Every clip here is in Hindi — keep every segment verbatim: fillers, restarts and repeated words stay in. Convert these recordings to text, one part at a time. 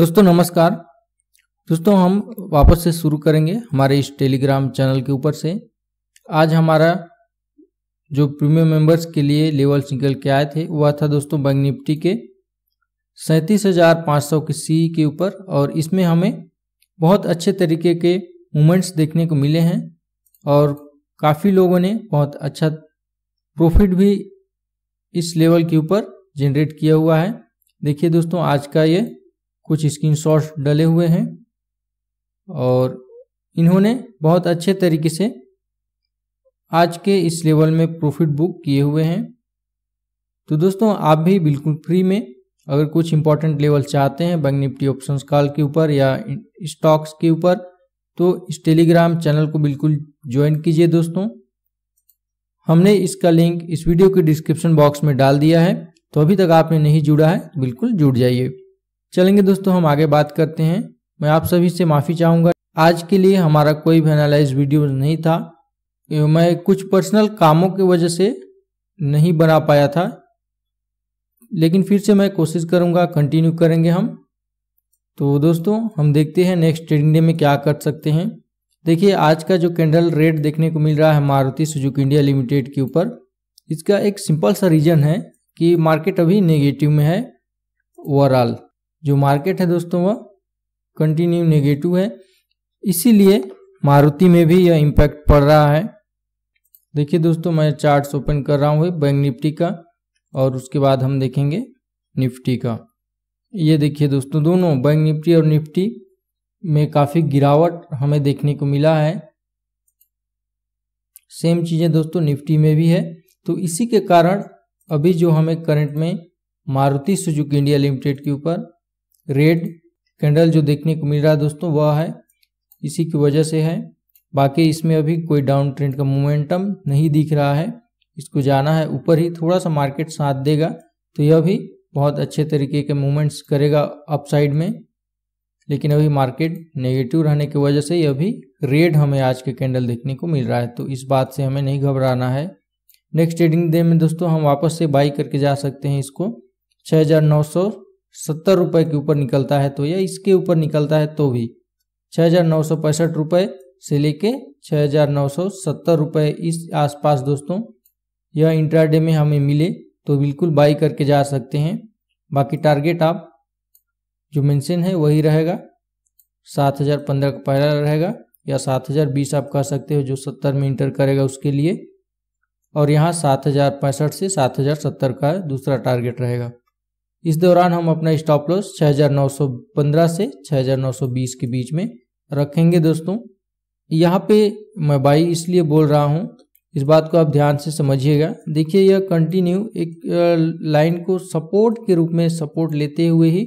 दोस्तों नमस्कार। दोस्तों हम वापस से शुरू करेंगे हमारे इस टेलीग्राम चैनल के ऊपर से। आज हमारा जो प्रीमियम मेंबर्स के लिए लेवल्स निकल के आए थे वह था दोस्तों बैंक निफ्टी के सैंतीस हजार पाँच सौ के सी के ऊपर, और इसमें हमें बहुत अच्छे तरीके के मूवमेंट्स देखने को मिले हैं और काफ़ी लोगों ने बहुत अच्छा प्रॉफिट भी इस लेवल के ऊपर जनरेट किया हुआ है। देखिए दोस्तों आज का ये कुछ स्क्रीनशॉट्स डले हुए हैं और इन्होंने बहुत अच्छे तरीके से आज के इस लेवल में प्रॉफिट बुक किए हुए हैं। तो दोस्तों आप भी बिल्कुल फ्री में अगर कुछ इंपॉर्टेंट लेवल चाहते हैं बैंक निफ्टी ऑप्शंस कॉल के ऊपर या स्टॉक्स के ऊपर तो इस टेलीग्राम चैनल को बिल्कुल ज्वाइन कीजिए। दोस्तों हमने इसका लिंक इस वीडियो के डिस्क्रिप्शन बॉक्स में डाल दिया है, तो अभी तक आपने नहीं जुड़ा है तो बिल्कुल जुड़ जाइए। चलेंगे दोस्तों हम आगे बात करते हैं। मैं आप सभी से माफ़ी चाहूँगा, आज के लिए हमारा कोई भी एनालाइज वीडियो नहीं था, मैं कुछ पर्सनल कामों की वजह से नहीं बना पाया था, लेकिन फिर से मैं कोशिश करूँगा, कंटिन्यू करेंगे हम। तो दोस्तों हम देखते हैं नेक्स्ट ट्रेडिंग डे में क्या कर सकते हैं। देखिए आज का जो कैंडल रेट देखने को मिल रहा है मारुति सुजुकी इंडिया लिमिटेड के ऊपर, इसका एक सिंपल सा रीज़न है कि मार्केट अभी नेगेटिव में है। ओवरऑल जो मार्केट है दोस्तों वह कंटिन्यू नेगेटिव है, इसीलिए मारुति में भी यह इम्पैक्ट पड़ रहा है। देखिए दोस्तों मैं चार्ट्स ओपन कर रहा हूँ बैंक निफ्टी का और उसके बाद हम देखेंगे निफ्टी का। ये देखिए दोस्तों दोनों बैंक निफ्टी और निफ्टी में काफ़ी गिरावट हमें देखने को मिला है। सेम चीज़ें दोस्तों निफ्टी में भी है, तो इसी के कारण अभी जो हमें करंट में मारुति सुजुकी इंडिया लिमिटेड के ऊपर रेड कैंडल जो देखने को मिल रहा है दोस्तों वह है, इसी की वजह से है। बाकी इसमें अभी कोई डाउन ट्रेंड का मोमेंटम नहीं दिख रहा है, इसको जाना है ऊपर ही। थोड़ा सा मार्केट साथ देगा तो यह भी बहुत अच्छे तरीके के मूवमेंट्स करेगा अपसाइड में, लेकिन अभी मार्केट नेगेटिव रहने की वजह से यह भी रेड हमें आज के कैंडल देखने को मिल रहा है, तो इस बात से हमें नहीं घबराना है। नेक्स्ट ट्रेडिंग डे में दोस्तों हम वापस से बाई करके जा सकते हैं इसको छः हज़ार नौ सौ सत्तर रुपये के ऊपर निकलता है तो, या इसके ऊपर निकलता है तो भी छः हज़ार नौ सौ पैंसठ रुपये से लेके छः हज़ार नौ सौ सत्तर रुपये इस आसपास दोस्तों यह इंट्राडे में हमें मिले तो बिल्कुल बाई करके जा सकते हैं। बाकी टारगेट आप जो मेंशन है वही रहेगा, सात हज़ार पंद्रह का पहला रहेगा या सात हज़ार बीस आप कह सकते हो जो सत्तर में इंटर करेगा उसके लिए, और यहाँ सात हज़ार पैंसठ से सात हज़ार सत्तर का दूसरा टारगेट रहेगा। इस दौरान हम अपना स्टॉप लॉस छः हज़ार नौ सौ पंद्रह से छः हज़ार नौ सौ बीस के बीच में रखेंगे। दोस्तों यहाँ पे मैं बाई इसलिए बोल रहा हूँ, इस बात को आप ध्यान से समझिएगा। देखिए यह कंटिन्यू एक लाइन को सपोर्ट के रूप में सपोर्ट लेते हुए ही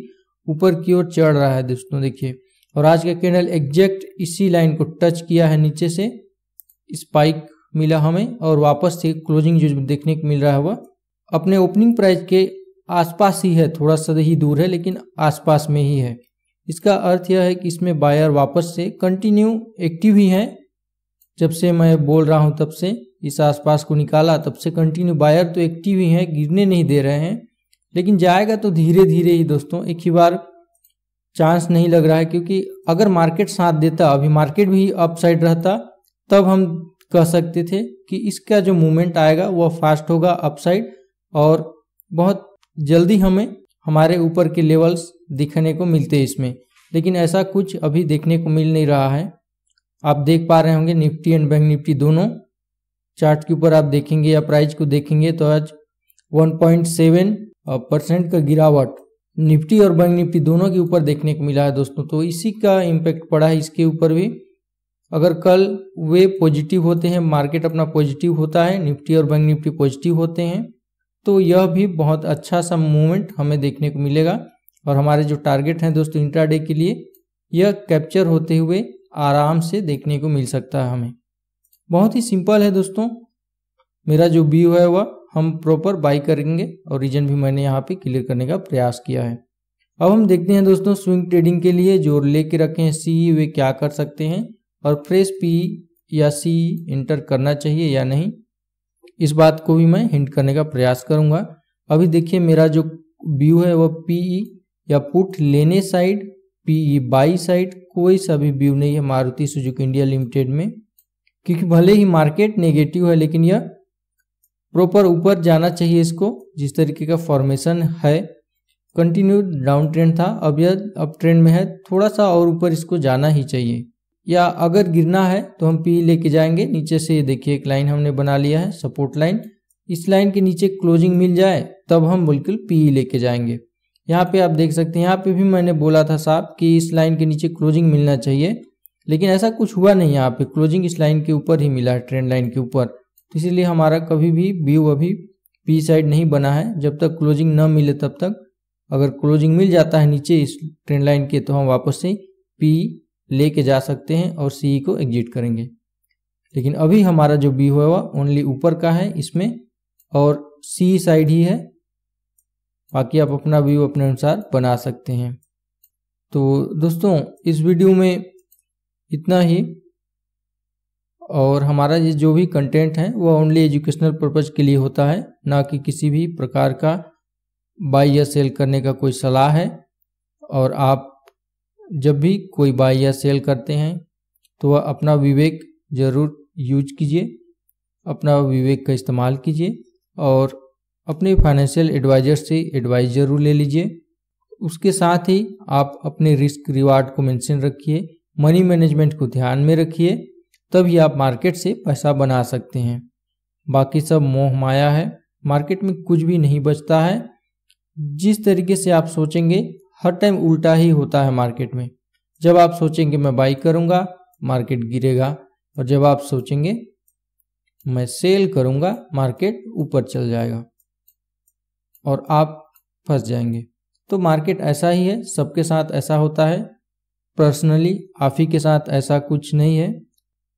ऊपर की ओर चढ़ रहा है दोस्तों, देखिए। और आज का कैंडल एग्जैक्ट इसी लाइन को टच किया है, नीचे से स्पाइक मिला हमें और वापस से क्लोजिंग जो देखने को मिल रहा है वह अपने ओपनिंग प्राइस के आसपास ही है, थोड़ा सा ही दूर है लेकिन आसपास में ही है। इसका अर्थ यह है कि इसमें बायर वापस से कंटिन्यू एक्टिव ही है, जब से मैं बोल रहा हूँ तब से इस आसपास को निकाला तब से कंटिन्यू बायर तो एक्टिव ही है, गिरने नहीं दे रहे हैं, लेकिन जाएगा तो धीरे धीरे ही दोस्तों, एक ही बार चांस नहीं लग रहा है। क्योंकि अगर मार्केट साथ देता, अभी मार्केट भी अपसाइड रहता तब हम कह सकते थे कि इसका जो मूवमेंट आएगा वह फास्ट होगा अपसाइड और बहुत जल्दी हमें हमारे ऊपर के लेवल्स दिखने को मिलते हैं इसमें, लेकिन ऐसा कुछ अभी देखने को मिल नहीं रहा है। आप देख पा रहे होंगे निफ्टी एंड बैंक निफ्टी दोनों चार्ट के ऊपर आप देखेंगे या प्राइस को देखेंगे तो आज वन पॉइंट सेवन परसेंट का गिरावट निफ्टी और बैंक निफ्टी दोनों के ऊपर देखने को मिला है दोस्तों, तो इसी का इम्पैक्ट पड़ा है इसके ऊपर भी। अगर कल वे पॉजिटिव होते हैं, मार्केट अपना पॉजिटिव होता है, निफ्टी और बैंक निफ्टी पॉजिटिव होते हैं तो यह भी बहुत अच्छा सा मूवमेंट हमें देखने को मिलेगा और हमारे जो टारगेट हैं दोस्तों इंट्राडे के लिए यह कैप्चर होते हुए आराम से देखने को मिल सकता है हमें। बहुत ही सिंपल है दोस्तों, मेरा जो व्यू है वह हम प्रॉपर बाई करेंगे और रीजन भी मैंने यहाँ पे क्लियर करने का प्रयास किया है। अब हम देखते हैं दोस्तों स्विंग ट्रेडिंग के लिए जो लेके रखे हैं सी वे क्या कर सकते हैं और फ्रेश पी या सी इंटर करना चाहिए या नहीं, इस बात को भी मैं हिंट करने का प्रयास करूंगा। अभी देखिए मेरा जो व्यू है वह पीई या पुट लेने साइड पीई बाई साइड कोई सा भी व्यू नहीं है मारुति सुजुकी इंडिया लिमिटेड में, क्योंकि भले ही मार्केट नेगेटिव है लेकिन यह प्रॉपर ऊपर जाना चाहिए इसको। जिस तरीके का फॉर्मेशन है, कंटिन्यू डाउन ट्रेंड था, अब यह अप ट्रेंड में है, थोड़ा सा और ऊपर इसको जाना ही चाहिए, या अगर गिरना है तो हम पी लेके जाएंगे नीचे से। देखिए एक लाइन हमने बना लिया है सपोर्ट लाइन, इस लाइन के नीचे क्लोजिंग मिल जाए तब हम बिल्कुल पी लेके जाएंगे। यहाँ पे आप देख सकते हैं, यहाँ पे भी मैंने बोला था साहब कि इस लाइन के नीचे क्लोजिंग मिलना चाहिए, लेकिन ऐसा कुछ हुआ नहीं। यहाँ पे क्लोजिंग इस लाइन के ऊपर ही मिला है, ट्रेंड लाइन के ऊपर, तो इसीलिए हमारा कभी भी व्यू अभी पी साइड नहीं बना है जब तक क्लोजिंग न मिले तब तक। अगर क्लोजिंग मिल जाता है नीचे इस ट्रेंड लाइन के तो हम वापस से पी लेके जा सकते हैं और सी को एग्जिट करेंगे। लेकिन अभी हमारा जो व्यू है वह ओनली ऊपर का है इसमें, और सी साइड ही है, बाकी आप अपना व्यू अपने अनुसार बना सकते हैं। तो दोस्तों इस वीडियो में इतना ही, और हमारा ये जो भी कंटेंट है वह ओनली एजुकेशनल पर्पज़ के लिए होता है, ना कि किसी भी प्रकार का बाय या सेल करने का कोई सलाह है। और आप जब भी कोई बाय या सेल करते हैं तो वह अपना विवेक ज़रूर यूज कीजिए, अपना विवेक का इस्तेमाल कीजिए, और अपने फाइनेंशियल एडवाइजर से एडवाइस ज़रूर ले लीजिए। उसके साथ ही आप अपने रिस्क रिवार्ड को मेंशन रखिए, मनी मैनेजमेंट को ध्यान में रखिए, तभी आप मार्केट से पैसा बना सकते हैं। बाकी सब मोह माया है, मार्केट में कुछ भी नहीं बचता है। जिस तरीके से आप सोचेंगे हर टाइम उल्टा ही होता है मार्केट में। जब आप सोचेंगे मैं बाई करूँगा मार्केट गिरेगा, और जब आप सोचेंगे मैं सेल करूँगा मार्केट ऊपर चल जाएगा और आप फंस जाएंगे। तो मार्केट ऐसा ही है, सबके साथ ऐसा होता है, पर्सनली आप ही के साथ ऐसा कुछ नहीं है।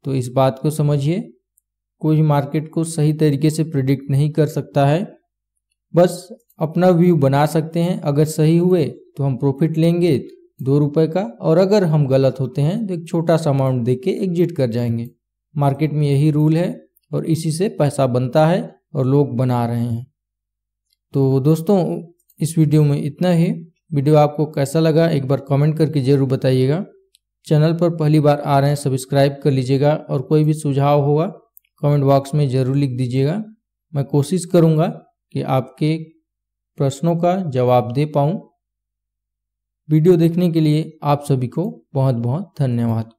तो इस बात को समझिए, कोई मार्केट को सही तरीके से प्रिडिक्ट नहीं कर सकता है, बस अपना व्यू बना सकते हैं। अगर सही हुए तो हम प्रॉफिट लेंगे दो रुपए का, और अगर हम गलत होते हैं तो एक छोटा सा अमाउंट दे के एग्जिट कर जाएंगे। मार्केट में यही रूल है और इसी से पैसा बनता है और लोग बना रहे हैं। तो दोस्तों इस वीडियो में इतना ही। वीडियो आपको कैसा लगा एक बार कमेंट करके ज़रूर बताइएगा। चैनल पर पहली बार आ रहे हैं सब्सक्राइब कर लीजिएगा, और कोई भी सुझाव होगा कमेंट बॉक्स में ज़रूर लिख दीजिएगा। मैं कोशिश करूँगा कि आपके प्रश्नों का जवाब दे पाऊँ। वीडियो देखने के लिए आप सभी को बहुत बहुत धन्यवाद।